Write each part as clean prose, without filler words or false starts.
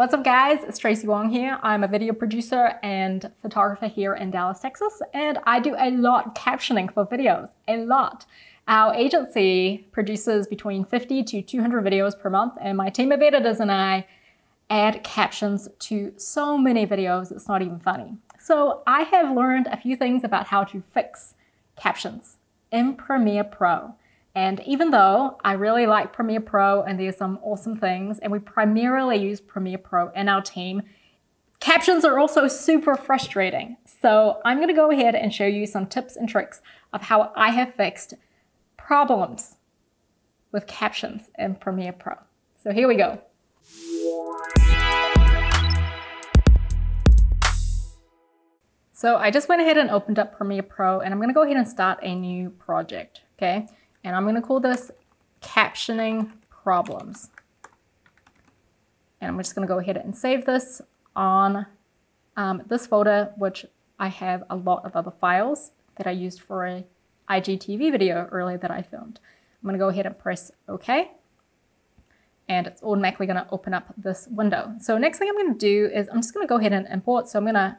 What's up guys, it's Tracy Wong here. I'm a video producer and photographer here in Dallas, Texas, and I do a lot captioning for videos, a lot. Our agency produces between 50 to 200 videos per month, and my team of editors and I add captions to so many videos, it's not even funny. So I have learned a few things about how to fix captions in Premiere Pro. And even though I really like Premiere Pro and there's some awesome things, and we primarily use Premiere Pro in our team, captions are also super frustrating. So I'm gonna go ahead and show you some tips and tricks of how I have fixed problems with captions in Premiere Pro. So here we go. So I just went ahead and opened up Premiere Pro, and I'm gonna go ahead and start a new project, okay? And I'm gonna call this captioning problems. And I'm just gonna go ahead and save this on this folder, which I have a lot of other files that I used for an IGTV video earlier that I filmed. I'm gonna go ahead and press okay. And it's automatically gonna open up this window. So next thing I'm gonna do is I'm just gonna go ahead and import. So I'm gonna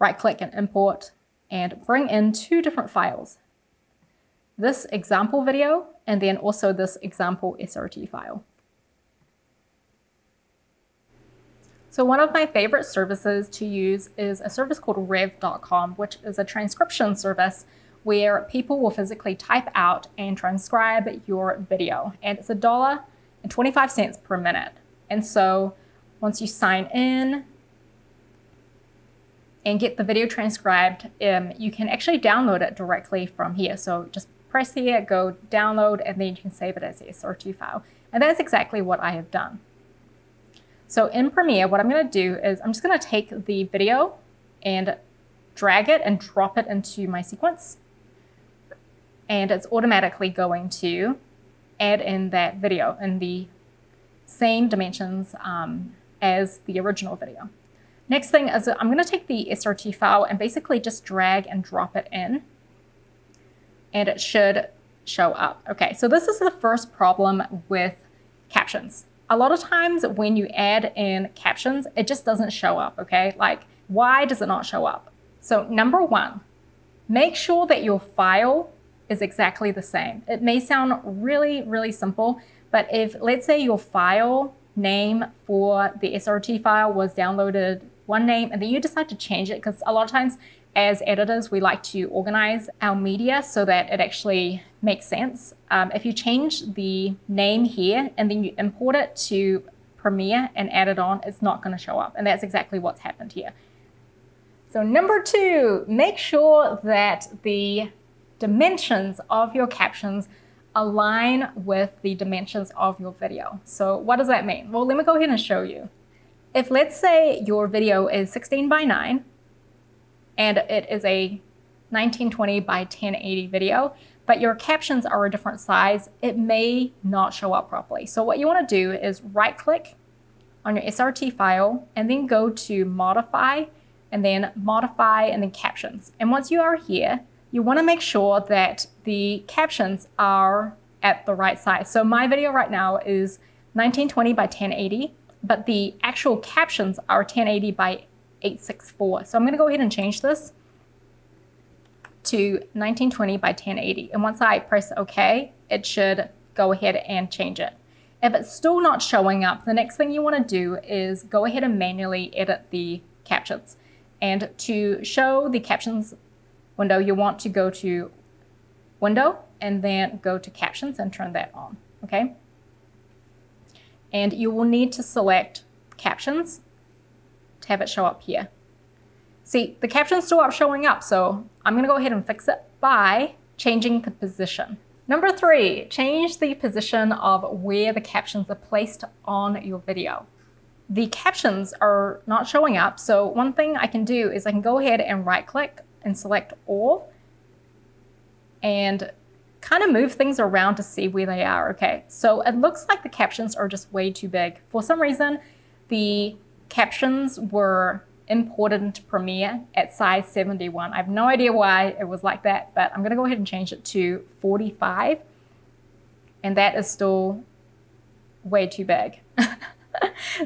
right click and import and bring in two different files. This example video, and then also this example SRT file. So one of my favorite services to use is a service called Rev.com, which is a transcription service where people will physically type out and transcribe your video. And it's $1.25 per minute. And so once you sign in and get the video transcribed, you can actually download it directly from here. So just press here, go download, and then you can save it as an SRT file. And that's exactly what I have done. So in Premiere, what I'm gonna do is I'm just gonna take the video and drag it and drop it into my sequence. And it's automatically going to add in that video in the same dimensions as the original video. Next thing is I'm gonna take the SRT file and basically just drag and drop it in, and it should show up. Okay, so this is the first problem with captions. A lot of times when you add in captions, it just doesn't show up, okay? Like, why does it not show up? So number one, make sure that your file is exactly the same. It may sound really, really simple, but if, let's say your file name for the SRT file was downloaded one name, and then you decide to change it, because a lot of times as editors, we like to organize our media so that it actually makes sense. If you change the name here and then you import it to Premiere and add it on, it's not going to show up. And that's exactly what's happened here. So number two, make sure that the dimensions of your captions align with the dimensions of your video. So what does that mean? Well, let me go ahead and show you. If let's say your video is 16:9 and it is a 1920 by 1080 video, but your captions are a different size, it may not show up properly. So what you want to do is right click on your SRT file and then go to modify and then captions. And once you are here, you want to make sure that the captions are at the right size. So my video right now is 1920 by 1080, but the actual captions are 1080 by 864. So I'm going to go ahead and change this to 1920 by 1080. And once I press OK, it should go ahead and change it. If it's still not showing up, the next thing you want to do is go ahead and manually edit the captions. And to show the captions window, you want to go to window and then go to captions and turn that on, okay? And you will need to select captions to have it show up here. See, the captions still are showing up, so I'm gonna go ahead and fix it by changing the position. Number three, change the position of where the captions are placed on your video. The captions are not showing up, so one thing I can do is I can go ahead and right click and select all and kind of move things around to see where they are. Okay, so it looks like the captions are just way too big. For some reason, the captions were imported into Premiere at size 71. I have no idea why it was like that, but I'm gonna go ahead and change it to 45. And that is still way too big.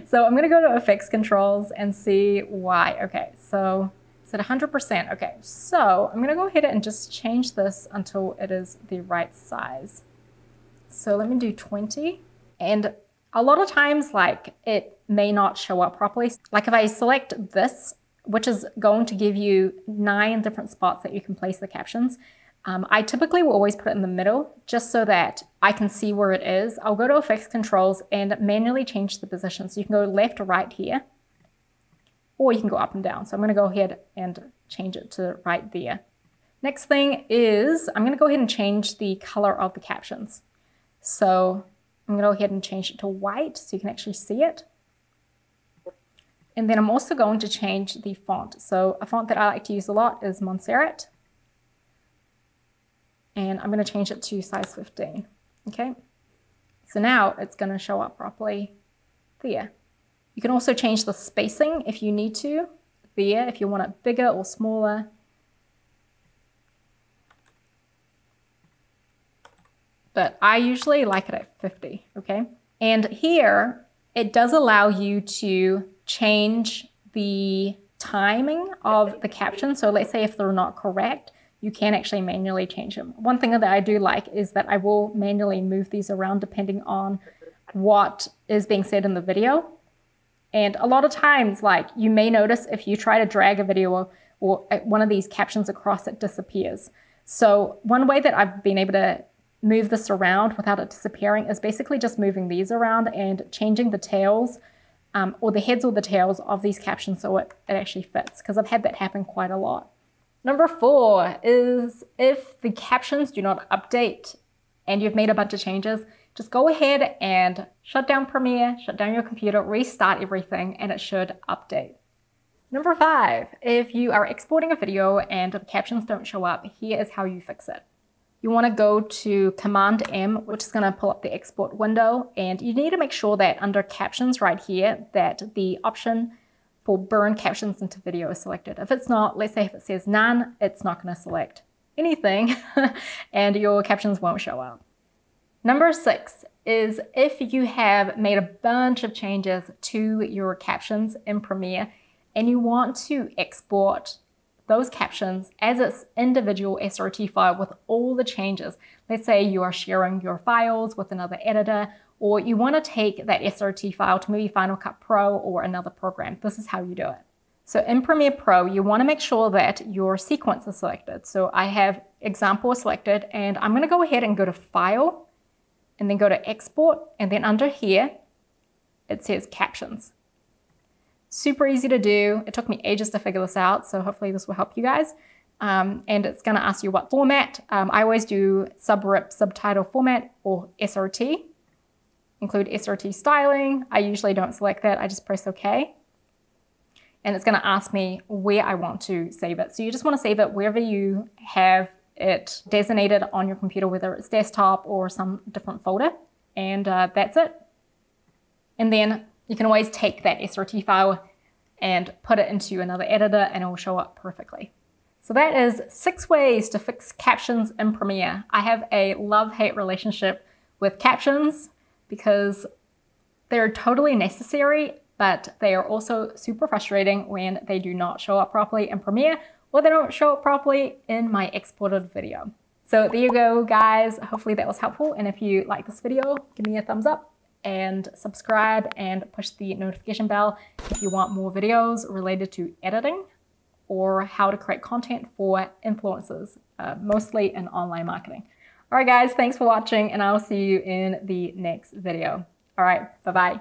So I'm gonna go to effects controls and see why. Okay, so it's at 100%. Okay, so I'm gonna go ahead and just change this until it is the right size. So let me do 20. And a lot of times, like, it may not show up properly. Like if I select this, which is going to give you 9 different spots that you can place the captions. I typically will always put it in the middle just so that I can see where it is. I'll go to effects controls and manually change the position. So you can go left or right here, or you can go up and down. So I'm gonna go ahead and change it to right there. Next thing is I'm gonna go ahead and change the color of the captions. So I'm gonna go ahead and change it to white so you can actually see it. And then I'm also going to change the font. So a font that I like to use a lot is Montserrat. And I'm gonna change it to size 15, okay? So now it's gonna show up properly there. You can also change the spacing if you need to, there, if you want it bigger or smaller. But I usually like it at 50, okay? And here, it does allow you to change the timing of the caption. So let's say if they're not correct, you can actually manually change them. One thing that I do like is that I will manually move these around depending on what is being said in the video. And a lot of times, like, you may notice if you try to drag a video or one of these captions across, it disappears. So one way that I've been able to move this around without it disappearing is basically just moving these around and changing the tails or the heads or the tails of these captions so it actually fits, because I've had that happen quite a lot. Number 4 is if the captions do not update and you've made a bunch of changes, just go ahead and shut down Premiere, shut down your computer, restart everything, and it should update. Number 5, if you are exporting a video and the captions don't show up, here is how you fix it. You want to go to Command-M, which is going to pull up the export window, and you need to make sure that under captions right here that the option for burn captions into video is selected. If it's not, let's say if it says none, it's not going to select anything and your captions won't show up. Number 6 is if you have made a bunch of changes to your captions in Premiere and you want to export those captions as its individual SRT file with all the changes. Let's say you are sharing your files with another editor, or you want to take that SRT file to maybe Final Cut Pro or another program. This is how you do it. So in Premiere Pro, you want to make sure that your sequence is selected. So I have example selected, and I'm going to go ahead and go to File, and then go to Export, and then under here, it says Captions. Super easy to do. It took me ages to figure this out, so hopefully this will help you guys. And it's going to ask you what format. I always do sub-rip subtitle format or SRT. Include SRT styling. I usually don't select that. I just press OK. And it's going to ask me where I want to save it. So you just want to save it wherever you have it designated on your computer, whether it's desktop or some different folder. And that's it. And then you can always take that SRT file and put it into another editor and it will show up perfectly. So that is 6 ways to fix captions in Premiere. I have a love-hate relationship with captions because they're totally necessary, but they are also super frustrating when they do not show up properly in Premiere or they don't show up properly in my exported video. So there you go, guys. Hopefully that was helpful. And if you like this video, give me a thumbs up and subscribe and push the notification bell if you want more videos related to editing or how to create content for influencers, mostly in online marketing. All right, guys, thanks for watching, and I'll see you in the next video. All right, bye-bye.